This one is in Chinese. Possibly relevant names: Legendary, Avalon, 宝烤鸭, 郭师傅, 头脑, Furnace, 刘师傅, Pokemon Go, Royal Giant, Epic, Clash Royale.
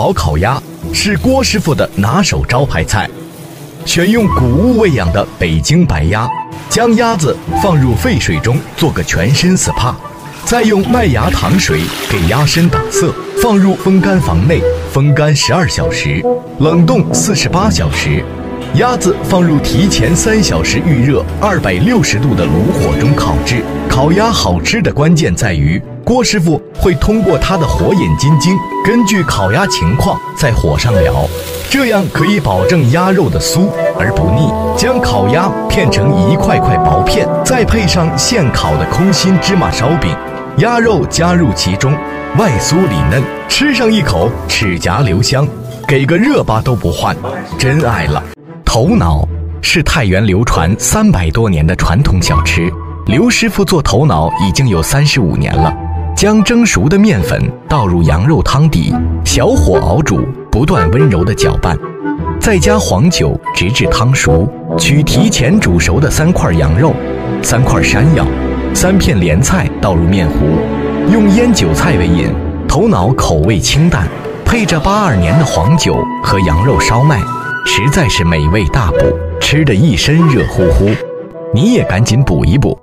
宝烤鸭是郭师傅的拿手招牌菜。选用谷物喂养的北京白鸭，将鸭子放入沸水中做个全身 SPA， 再用麦芽糖水给鸭身打色，放入风干房内风干12小时，冷冻48小时。 鸭子放入提前3小时预热260度的炉火中烤制。烤鸭好吃的关键在于，郭师傅会通过他的火眼金睛，根据烤鸭情况在火上燎，这样可以保证鸭肉的酥而不腻。将烤鸭片成一块块薄片，再配上现烤的空心芝麻烧饼，鸭肉加入其中，外酥里嫩，吃上一口齿颊留香，给个热巴都不换，真爱了。 头脑是太原流传300多年的传统小吃。刘师傅做头脑已经有35年了。将蒸熟的面粉倒入羊肉汤底，小火熬煮，不断温柔的搅拌，再加黄酒，直至汤熟。取提前煮熟的3块羊肉、3块山药、3片莲菜倒入面糊，用腌韭菜为引。头脑口味清淡，配着82年的黄酒和羊肉烧麦。 实在是美味大补，吃得一身热乎乎，你也赶紧补一补。